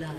blood.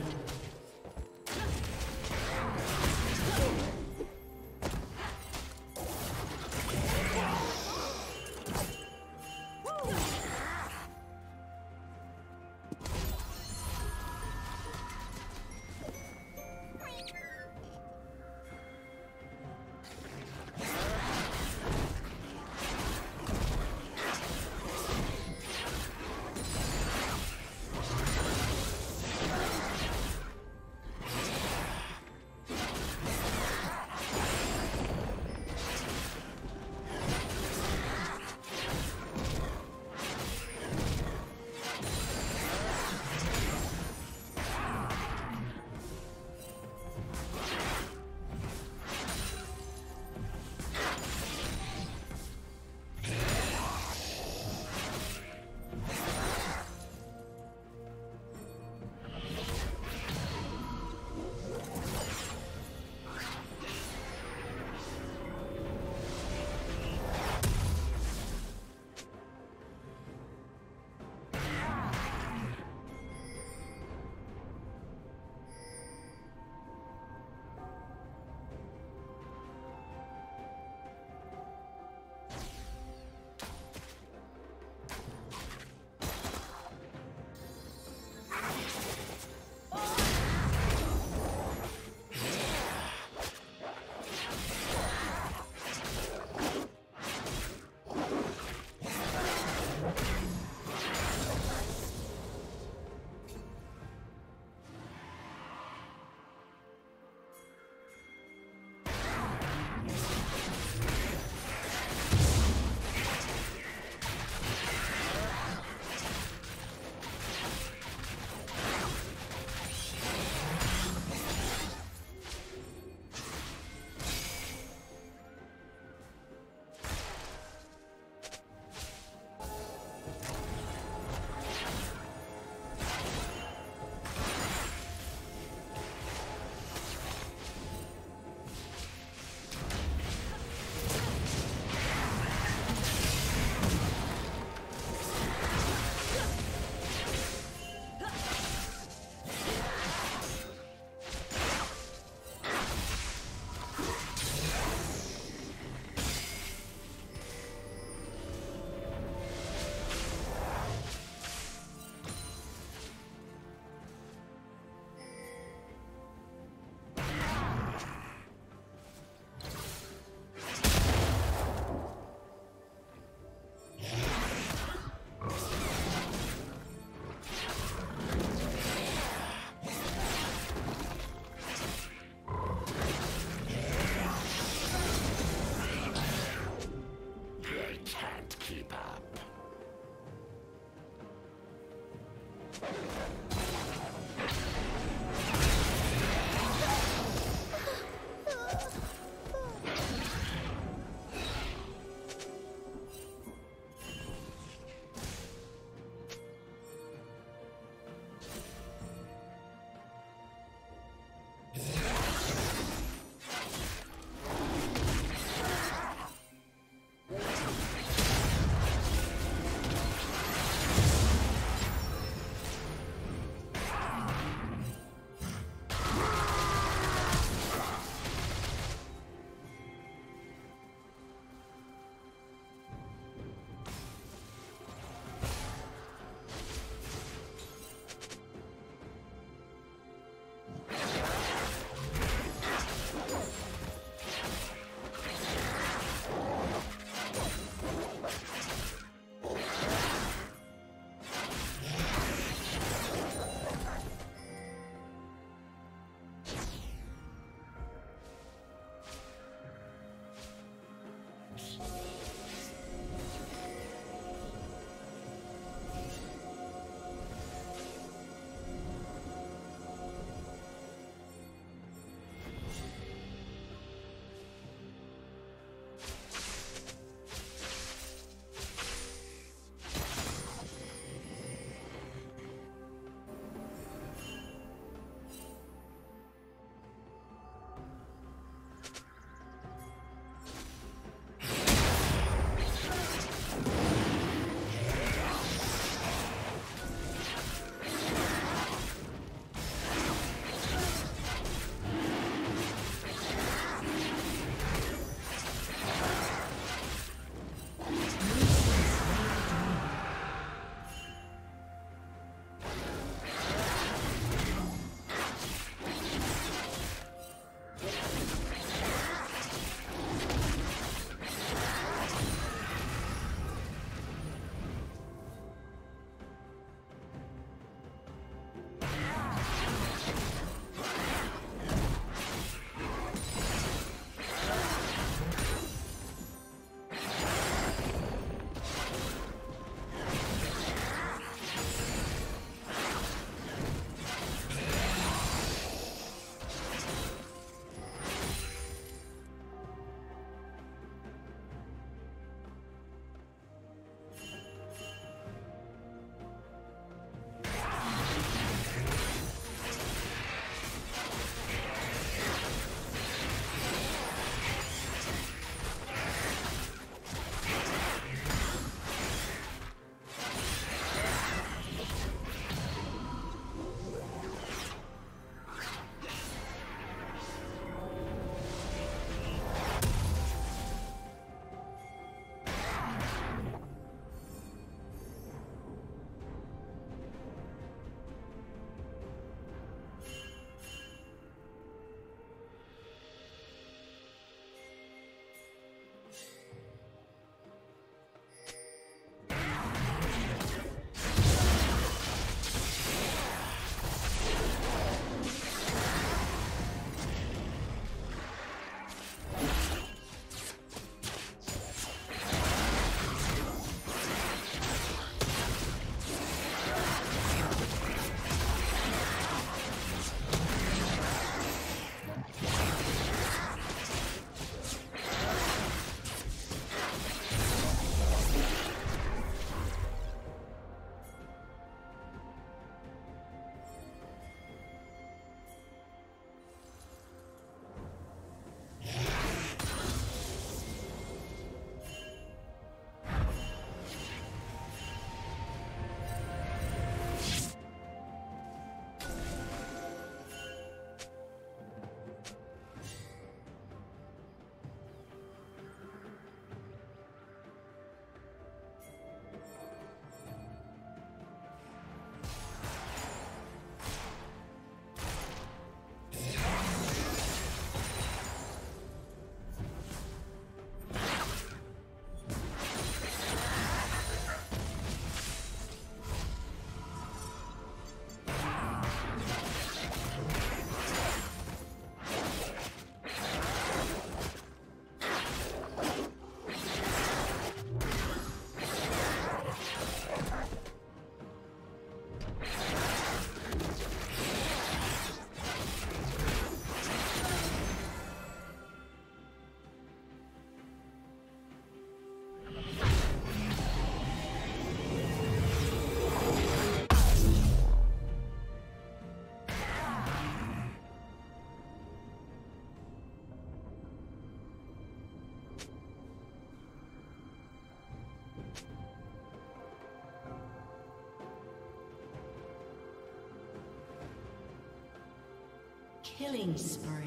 Killing spree.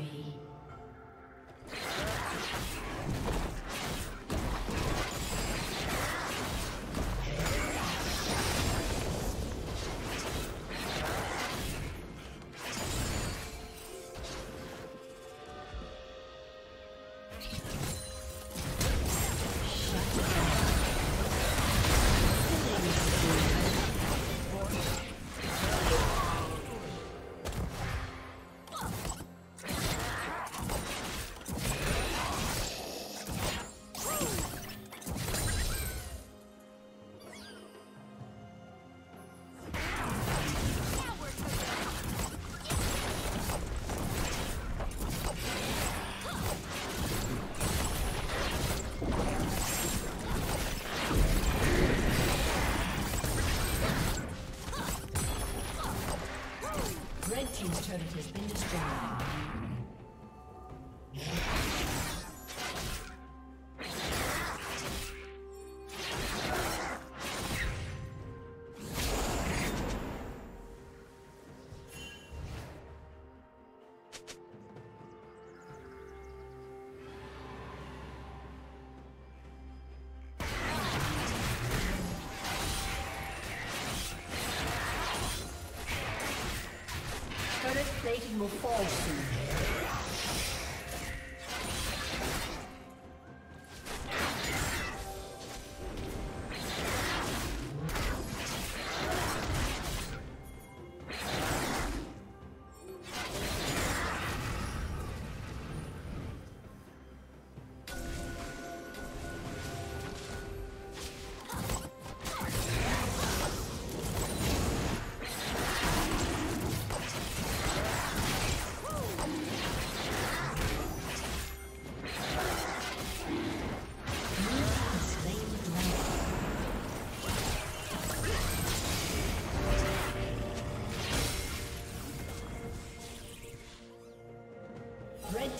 His turret has been destroyed. Plating will fall soon. Red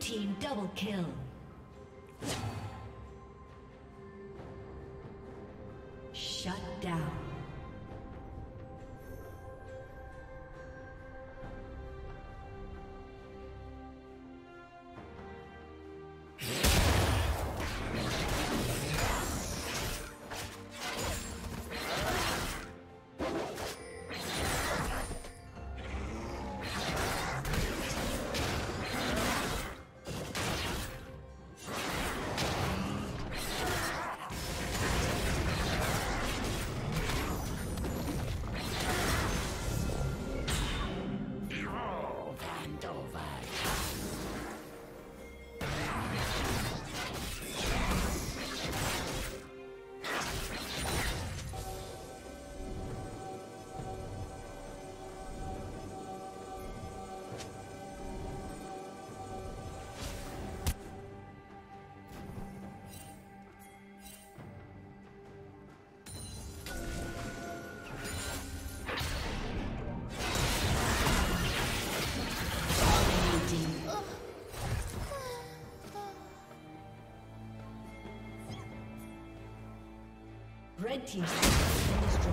Team double kill. Shut down. Red team's turret has been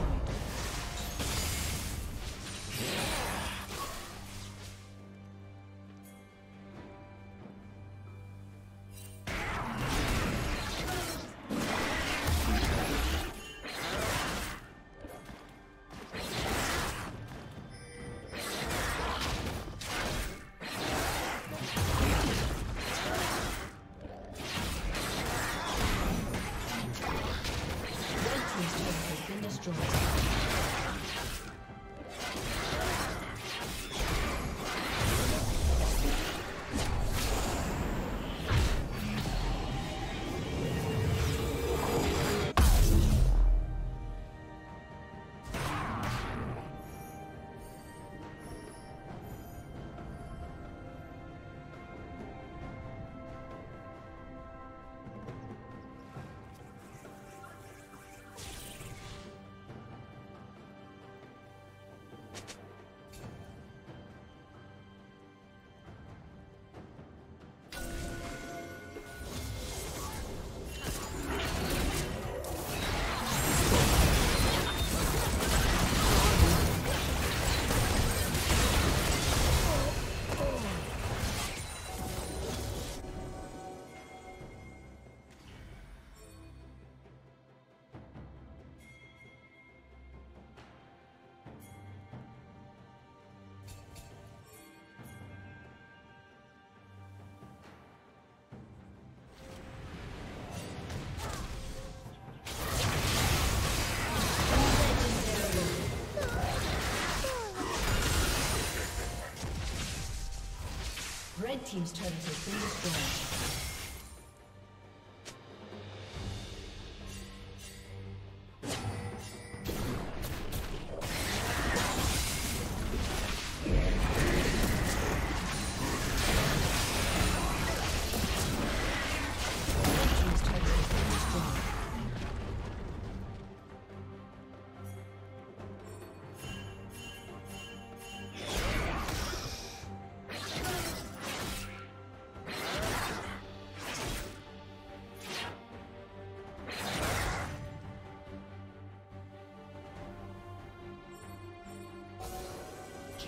Red team's turret has been destroyed.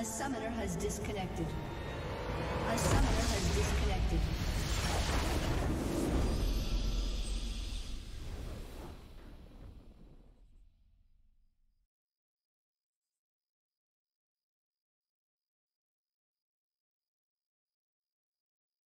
A summoner has disconnected. A summoner has disconnected.